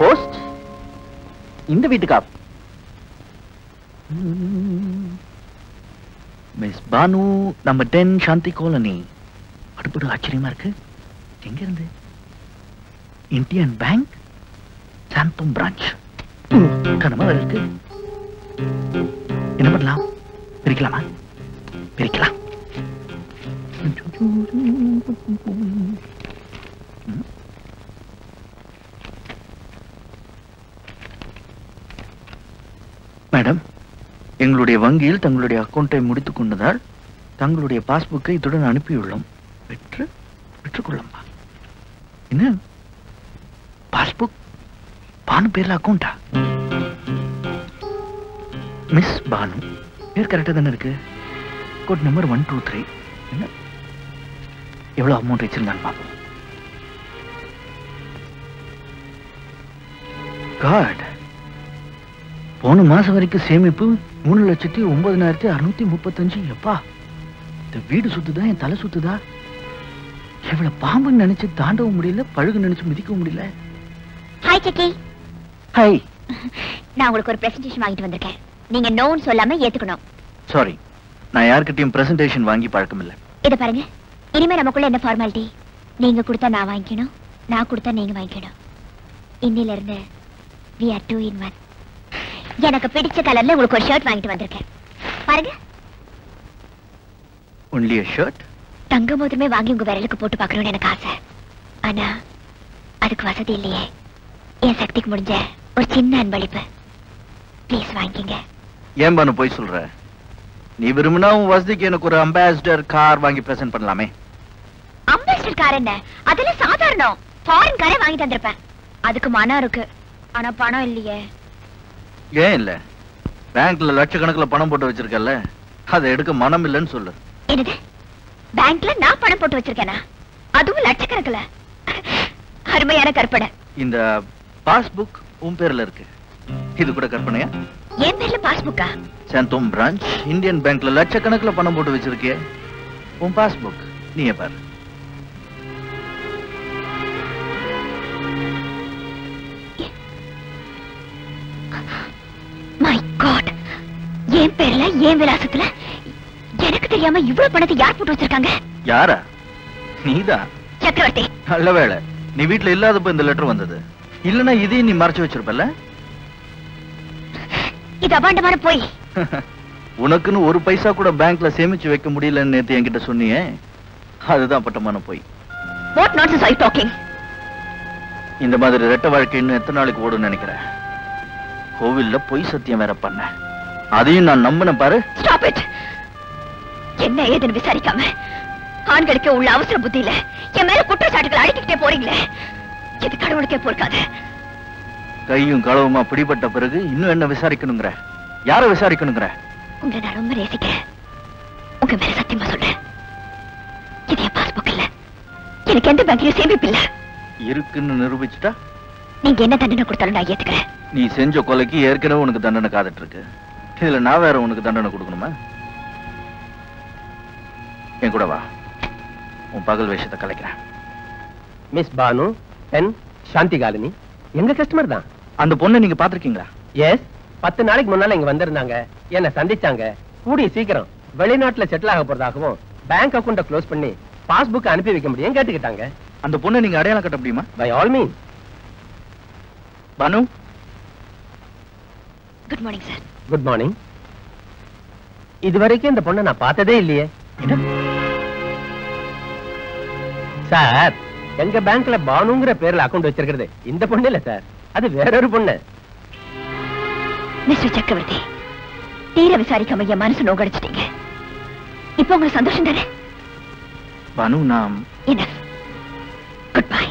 Post? In the Vitakap. Miss Bhanu, number 10, Shanti Colony. What about Achirimarka? Indian Bank, Santum Branch. Madam, எங்களுடைய வங்கியில் தங்களுடைய அக்கவுண்டை முடித்துக் கொண்டதால் தங்களுடைய பாஸ்புக்கை இதுடன் அனுப்பியுள்ளோம். பெற்றுக்கொள்ளம்பா. என்ன? பாஸ்புக் பானு பேர்ல அக்கவுண்டா? மிஸ் பானு பேர் கரெக்டா தானே இருக்கு? Code number 123. என்ன? எவ்வளவு அமௌண்ட் வச்சிருந்தான்னு பாப்போம். காட் போன மாசம் வரைக்கும் சேமிப்பு 3,09,635. எப்பா, இந்த வீடு சுத்துதா என் தலை சுத்துதா? எவ்வளவு பாம்பு நினைச்சு தாண்டவும் முடியல, பழுகு நினைச்சு மிதிக்கவும் முடியல. Hi Chucky. ஹாய். நான் உங்களுக்கு ஒரு பிரசன்டேஷன் வாங்கிட்டு வந்திருக்கேன். நீங்க நோன்னு சொல்லாம ஏத்துக்கணும். சாரி, நான் யார்கிட்டயும் பிரசன்டேஷன் வாங்கி பழக்கம் இல்ல. இத பாருங்க, இனிமே நமக்குள்ள என்ன ஃபார்மாலிட்டி? நீங்க கொடுத்தா நான் வாங்கிக்கணும், நான் கொடுத்தா நீங்க வாங்கிக்கணும். இன்னில இருந்து we are 2 in 1. எனக்கு பிடிச்ச கலர்ல உங்களுக்கு ஒரு ஷர்ட் வாங்கிட்டு வந்திருக்கேன். பாருங்க. only a shirt? தங்க மோதிரமே வாங்கி உங்க விரலுக்கு போட்டு பார்க்கணும்னு எனக்கு ஆசை. ஆனா அதுக்கு வசதி இல்லையே. என் சக்திக்கு முடிஞ்ச ஒரு சின்ன அன்பளிப்பு. ப்ளீஸ் வாங்கிங்க. ஏன் பானு போய் சொல்ற? நீ விரும்பினா உன் வசதிக்கு எனக்கு ஒரு அம்பாசிடர் கார் வாங்கி பிரசன்ட் பண்ணலாமே. அம்பாசிடர் கார் என்ன? அதெல்லாம் சாதாரணம். ஃபாரின் காரே வாங்கி தந்திருப்பேன். அதுக்கு மனம் இருக்கு, ஆனா பணம் இல்லையே. ஏன் இல்ல? பேங்க்ல லட்சக்கணக்குல பணம் போட்டு வச்சிருக்கல, அதை எடுக்க மனம் இல்லன்னு சொல்லு. என்னது? பேங்க்ல நான் பணம் போட்டு வச்சிருக்கேனா? அதுவும் லட்சக்கணக்குல? அருமையான கற்பனை. இந்த பாஸ்புக் உன் பேர்ல இருக்கு, இது கூட கற்பனையா? என் பேர்ல பாஸ்புக்கா? சாந்தோம் பிரான்ச் இந்தியன் பேங்க்ல லட்சக்கணக்குல பணம் போட்டு வச்சிருக்கே, உன் பாஸ்புக் நீயே பாரு. ஏன் விலாசத்துல எனக்கு தெரியாம இவ்வளவு பணத்தை யார் போட்டு வச்சிருக்காங்க? யாரா? நீதா சக்கரவர்த்தி. நல்ல வேளை நீ வீட்டுல இல்லாதப்ப இந்த லெட்டர் வந்தது. இல்லனா இதே நீ மறைச்சு வச்சிருப்பல. இது அபாண்டமான போய். உனக்குன்னு ஒரு பைசா கூட பேங்க்ல சேமிச்சு வைக்க முடியலன்னு நேத்து என்கிட்ட சொன்னியே, அதுதான் பட்டமான போய். What nonsense are you talking? இந்த மாதிரி ரெட்ட வாழ்க்கை இன்னும் எத்தனை நாளைக்கு ஓடும்னு நினைக்கிறேன்? கோவில்ல போய் சத்தியம் வேற பண்ண, அதையும் நான் நம்பின பாரு. Stop it! என்ன ஏதுன்னு விசாரிக்காம ஆண்களுக்கே உள்ள அவசர புத்தியில என் மேல குற்றச்சாட்டுகள் அடிக்கிட்டே போறீங்களே, இது கடவுளுக்கே பொறுக்காது. கையும் களவுமா பிடிபட்ட பிறகு இன்னும் என்ன விசாரிக்கணுங்கிற? யார விசாரிக்கணுங்கிற? உங்களை நான் ரொம்ப நேசிக்கிறேன், உங்க மேல சத்தியமா சொல்றேன். இது என் பாஸ்புக் இல்ல, எனக்கு எந்த பேங்க்லயும் சேமிப்பு இல்ல இருக்குன்னு நிரூபிச்சுட்டா நீங்க என்ன தண்டனை கொடுத்தாலும் நான் ஏத்துக்கிறேன். நீ செஞ்ச கொலைக்கு ஏற்கனவே உனக்கு தண்டனை காத்துட்டு இருக்கு, இதில் நான் வேற உனக்கு தண்டனை கொடுக்கணுமா? என் கூட வா, உன் பகல் வேஷத்தை கலைக்கிறேன். Miss Bhanu, 10, Shanti colony. எங்க கஸ்டமர் தான். அந்த பொண்ணை நீங்க பாத்திருக்கீங்களா? எஸ், 10 நாளைக்கு முன்னால இங்க வந்திருந்தாங்க, என்ன சந்திச்சாங்க. கூடிய சீக்கிரம் வெளிநாட்டுல செட்டில் ஆக போறதாகவும் பேங்க் அக்கௌண்ட்டை க்ளோஸ் பண்ணி பாஸ்புக் அனுப்பி வைக்க முடியும் கேட்டுக்கிட்டாங்க. அந்த பொண்ணை நீங்க அடையாளம் கட்ட முடியுமா? By all mean. Banu, good morning sir. Good morning. இதுவரைக்கும் இந்த பொண்ணை நான் பார்த்ததே இல்லையே. சார், எங்க பேங்க்ல பானுங்கிற பேர்ல அக்கவுண்ட் வச்சிருக்கிறது இந்த பொண்ணு இல்ல சார், அது வேற ஒரு பொண்ணு. மிஸ்டர் சக்கரவர்த்தி, தீர விசாரிக்காம என் மனசு நோக்கடிச்சிட்டீங்க. இப்ப உங்களுக்கு சந்தோஷம் தானே? பானு, நான்